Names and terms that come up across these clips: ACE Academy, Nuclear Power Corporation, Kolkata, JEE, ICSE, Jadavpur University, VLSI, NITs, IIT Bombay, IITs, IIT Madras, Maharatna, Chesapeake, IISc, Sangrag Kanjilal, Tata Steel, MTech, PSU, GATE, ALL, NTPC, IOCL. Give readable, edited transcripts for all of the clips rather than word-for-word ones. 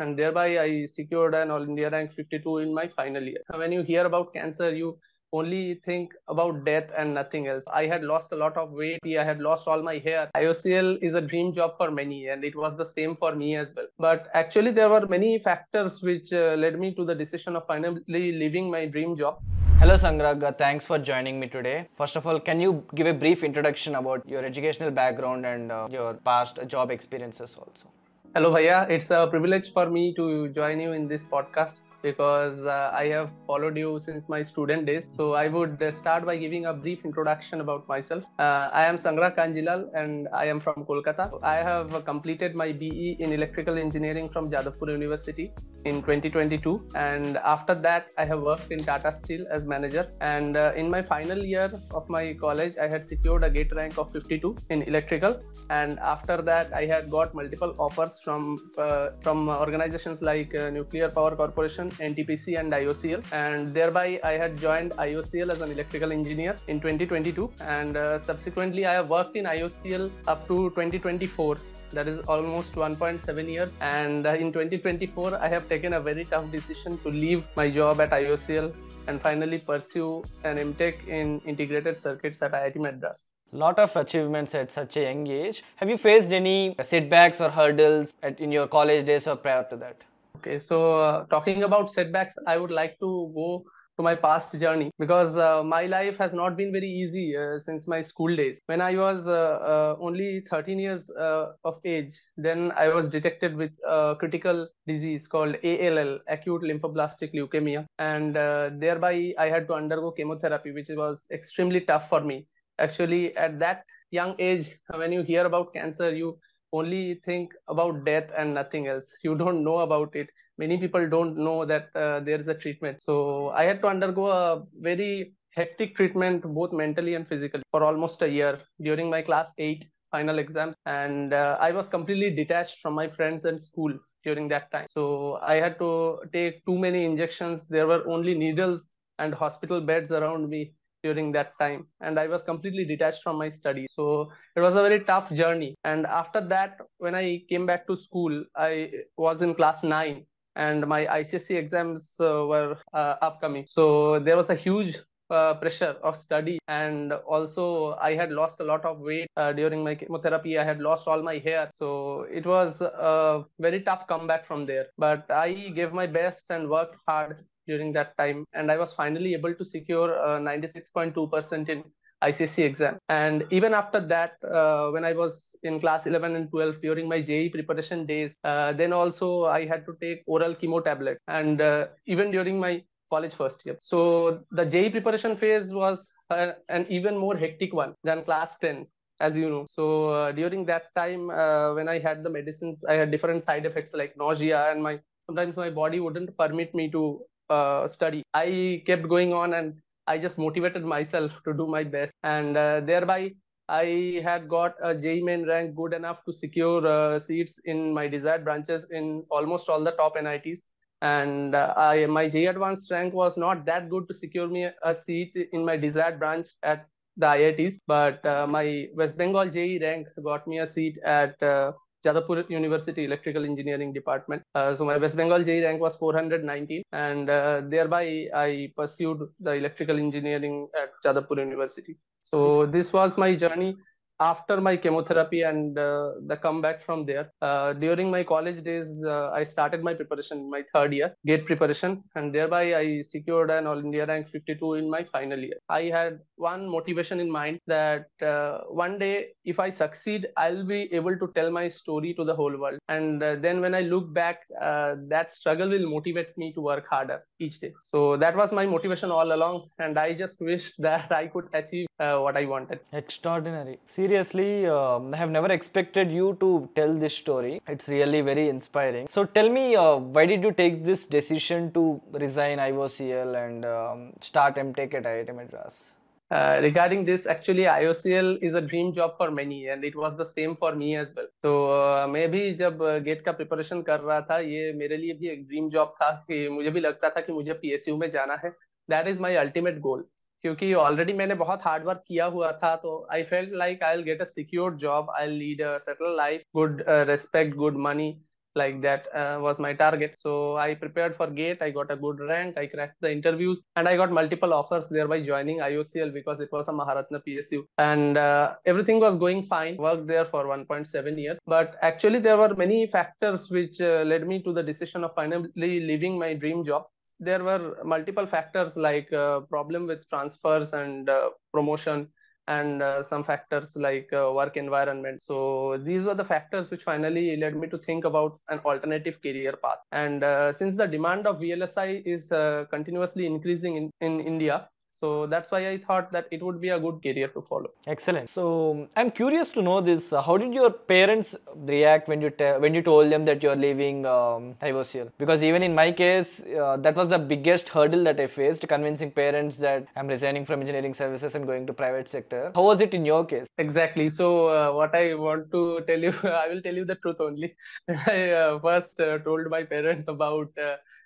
and thereby I secured an All India rank 52 in my final year. When you hear about cancer, you only think about death and nothing else. I had lost a lot of weight. I had lost all my hair. IOCL is a dream job for many, and it was the same for me as well. But actually, there were many factors which led me to the decision of finally leaving my dream job. Hello Sangrag, thanks for joining me today. First of all, can you give a brief introduction about your educational background and your past job experiences also? Hello Bhaiya, it's a privilege for me to join you in this podcast, because I have followed you since my student days. So I would start by giving a brief introduction about myself. I am Sangrag Kanjilal and I am from Kolkata. I have completed my BE in Electrical Engineering from Jadavpur University in 2022. And after that, I have worked in Tata Steel as manager. And in my final year of my college, I had secured a GATE rank of 52 in electrical. And after that, I had got multiple offers from organizations like Nuclear Power Corporation, NTPC and IOCL, and thereby I had joined IOCL as an electrical engineer in 2022, and subsequently I have worked in IOCL up to 2024. That is almost 1.7 years. And in 2024, I have taken a very tough decision to leave my job at IOCL and finally pursue an MTech in integrated circuits at IIT Madras. Lot of achievements at such a young age. Have you faced any setbacks or hurdles in your college days or prior to that? Okay, so talking about setbacks, I would like to go to my past journey, because my life has not been very easy since my school days. When I was only 13 years of age, then I was detected with a critical disease called ALL, acute lymphoblastic leukemia, and thereby I had to undergo chemotherapy, which was extremely tough for me. Actually, at that young age, when you hear about cancer, you only think about death and nothing else. You don't know about it. Many people don't know that there is a treatment. So I had to undergo a very hectic treatment, both mentally and physically, for almost a year during my class 8 final exams. And I was completely detached from my friends and school during that time. So I had to take too many injections. There were only needles and hospital beds around me during that time, and I was completely detached from my studies. So it was a very tough journey. And after that, when I came back to school, I was in class 9 and my ICSE exams were upcoming. So there was a huge pressure of study, and also I had lost a lot of weight during my chemotherapy. I had lost all my hair. So it was a very tough comeback from there. But I gave my best and worked hard during that time, and I was finally able to secure 96.2% in ICSE exam. And even after that, when I was in class 11 and 12 during my JEE preparation days, then also I had to take oral chemo tablet, and even during my college first year. So the JEE preparation phase was an even more hectic one than class 10. As you know. So during that time, when I had the medicines, I had different side effects like nausea, and sometimes my body wouldn't permit me to study. I kept going on, and I just motivated myself to do my best, and thereby I had got a JEE main rank good enough to secure seats in my desired branches in almost all the top NITs. And my JEE advanced rank was not that good to secure me a seat in my desired branch at the IITs, but my West Bengal JEE rank got me a seat at Jadavpur University Electrical Engineering Department. So my West Bengal JEE rank was 419, and thereby I pursued the electrical engineering at Jadavpur University. So this was my journey after my chemotherapy and the comeback from there. During my college days, I started my preparation, my third year, GATE preparation, and thereby I secured an All India rank 52 in my final year. I had one motivation in mind that one day, if I succeed, I'll be able to tell my story to the whole world. And then when I look back, that struggle will motivate me to work harder each day. So that was my motivation all along, and I just wish that I could achieve what I wanted. Extraordinary. Seriously, I have never expected you to tell this story. It's really very inspiring. So tell me, why did you take this decision to resign IOCL and start MTech at IIT Madras? Regarding this, actually IOCL is a dream job for many, and it was the same for me as well. So maybe जब GATE का preparation कर रहा था, ये मेरे लिए भी एक dream job था कि मुझे भी लगता था कि मुझे PSU में जाना है. That is my ultimate goal. क्योंकि already मैंने बहुत hard work किया हुआ था, तो I felt like I'll get a secure job, I'll lead a settled life, good respect, good money. like that was my target. So I prepared for GATE, I got a good rank, I cracked the interviews, and I got multiple offers, thereby joining IOCL because it was a Maharatna PSU. And everything was going fine, worked there for 1.7 years. But actually there were many factors which led me to the decision of finally leaving my dream job. There were multiple factors like problem with transfers and promotion, and some factors like work environment. So these were the factors which finally led me to think about an alternative career path. And since the demand of VLSI is continuously increasing in India, so that's why I thought that it would be a good career to follow. Excellent. So I'm curious to know this. How did your parents react when you told them that you're leaving IOCL? Because even in my case, that was the biggest hurdle that I faced, convincing parents that I'm resigning from engineering services and going to private sector. How was it in your case? Exactly. So what I want to tell you, I will tell you the truth only. I first told my parents about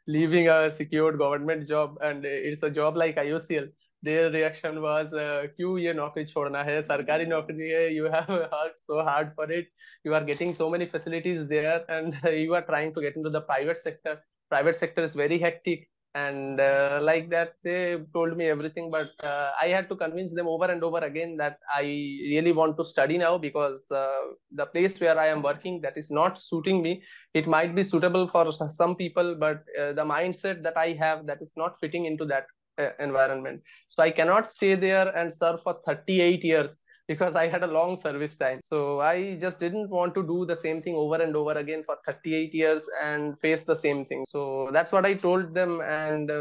leaving a secured government job, and it's a job like IOCL. Their reaction was, "Kyun ye naukri chhodna hai? Sarkari naukri hai. You have worked so hard for it. You are getting so many facilities there, and you are trying to get into the private sector. Private sector is very hectic." And like that, they told me everything, but I had to convince them over and over again that I really want to study now, because the place where I am working, that is not suiting me. It might be suitable for some people, but the mindset that I have, that is not fitting into that environment. So I cannot stay there and serve for 38 years. Because I had a long service time. So I just didn't want to do the same thing over and over again for 38 years and face the same thing. So that's what I told them. And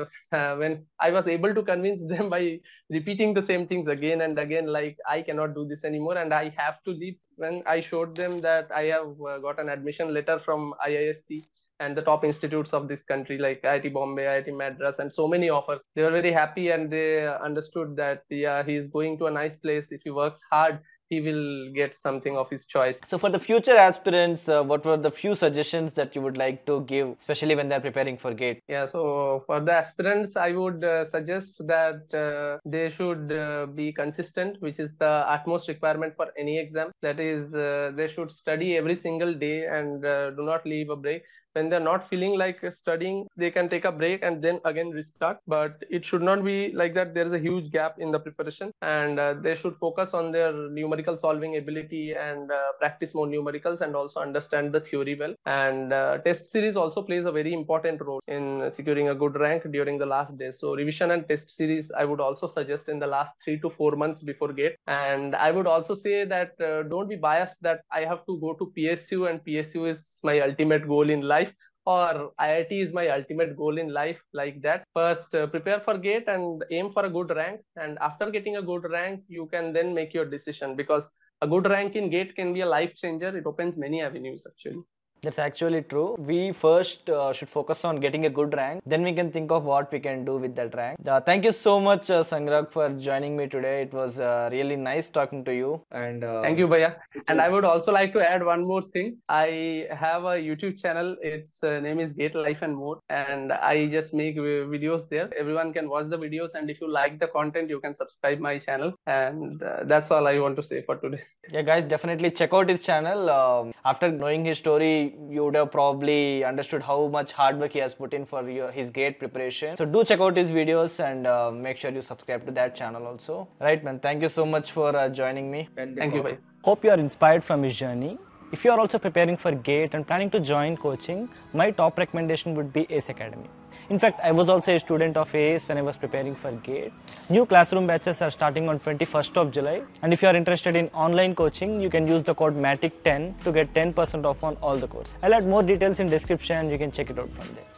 when I was able to convince them by repeating the same things again and again, like I cannot do this anymore and I have to leave. When I showed them that I have got an admission letter from IISc and the top institutes of this country like IIT Bombay, IIT Madras, and so many offers. They were very happy and they understood that, yeah, he is going to a nice place. If he works hard, he will get something of his choice. So for the future aspirants, what were the few suggestions that you would like to give, especially when they're preparing for GATE? Yeah, so for the aspirants, I would suggest that they should be consistent, which is the utmost requirement for any exam. That is, they should study every single day and do not leave a break. When they're not feeling like studying, they can take a break and then again restart. But it should not be like that. There is a huge gap in the preparation, and they should focus on their numerical solving ability and practice more numericals and also understand the theory well. And test series also plays a very important role in securing a good rank during the last day. So revision and test series, I would also suggest in the last 3 to 4 months before GATE. And I would also say that don't be biased that I have to go to PSU and PSU is my ultimate goal in life, or IIT is my ultimate goal in life, like that. First, prepare for GATE and aim for a good rank. And after getting a good rank, you can then make your decision, because a good rank in GATE can be a life changer. It opens many avenues actually. That's actually true. We first should focus on getting a good rank. Then we can think of what we can do with that rank. Thank you so much, Sangrag, for joining me today. It was really nice talking to you. And thank you, Bhaiya. And I would also like to add one more thing. I have a YouTube channel. Its name is GATE Life and More. And I just make videos there. Everyone can watch the videos. And if you like the content, you can subscribe my channel. And that's all I want to say for today. Yeah, guys, definitely check out his channel. After knowing his story, you would have probably understood how much hard work he has put in for his GATE preparation. So do check out his videos and make sure you subscribe to that channel also. Right, man. Thank you so much for joining me. Thank you, bhai. Hope you are inspired from his journey. If you are also preparing for GATE and planning to join coaching, my top recommendation would be ACE Academy. In fact, I was also a student of ACE when I was preparing for GATE. New classroom batches are starting on 21st of July. And if you are interested in online coaching, you can use the code MATIC10 to get 10% off on all the courses. I'll add more details in description and you can check it out from there.